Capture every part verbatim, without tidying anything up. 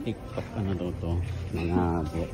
Ikpat ka na daw ito. Nangabo.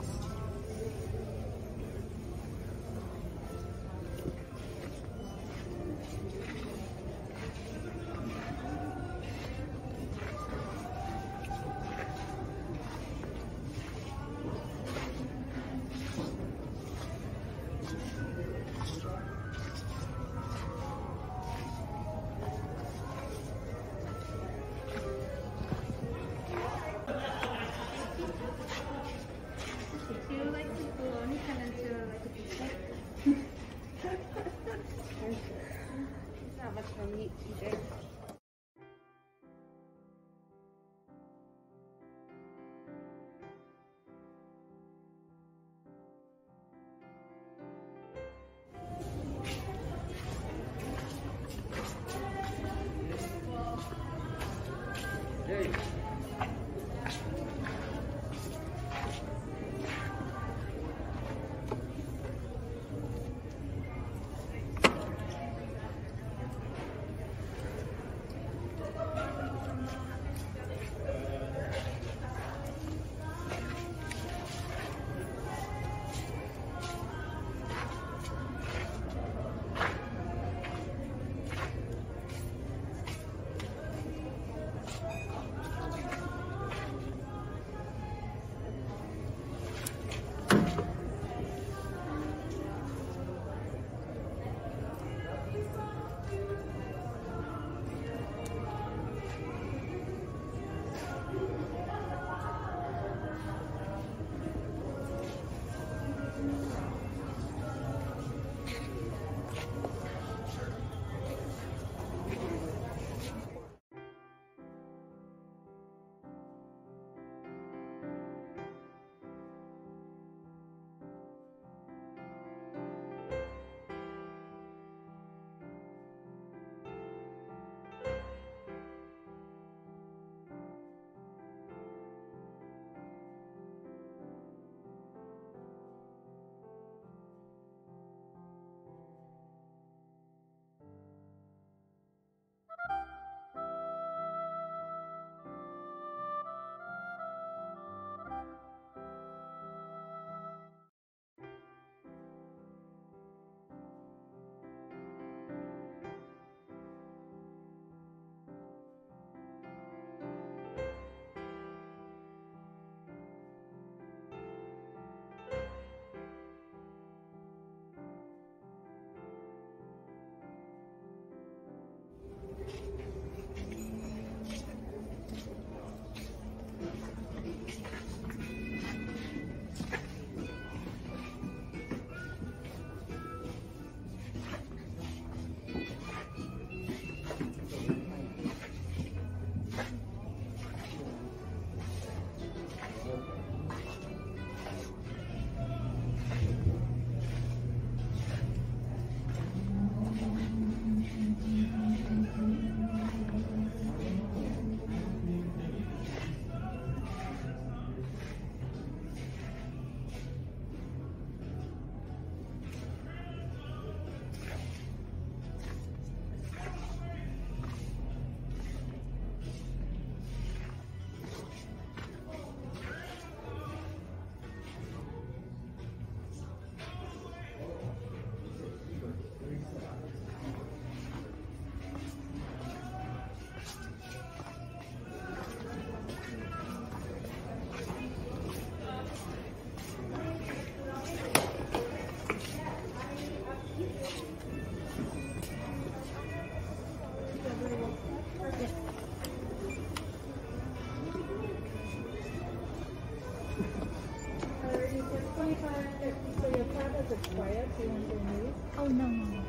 Oh, no, no, no.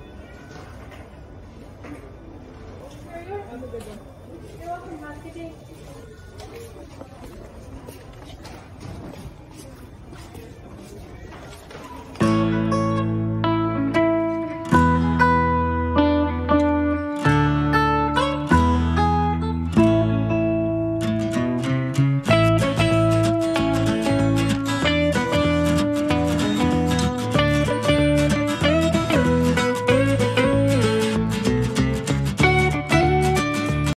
You're welcome, have a good day.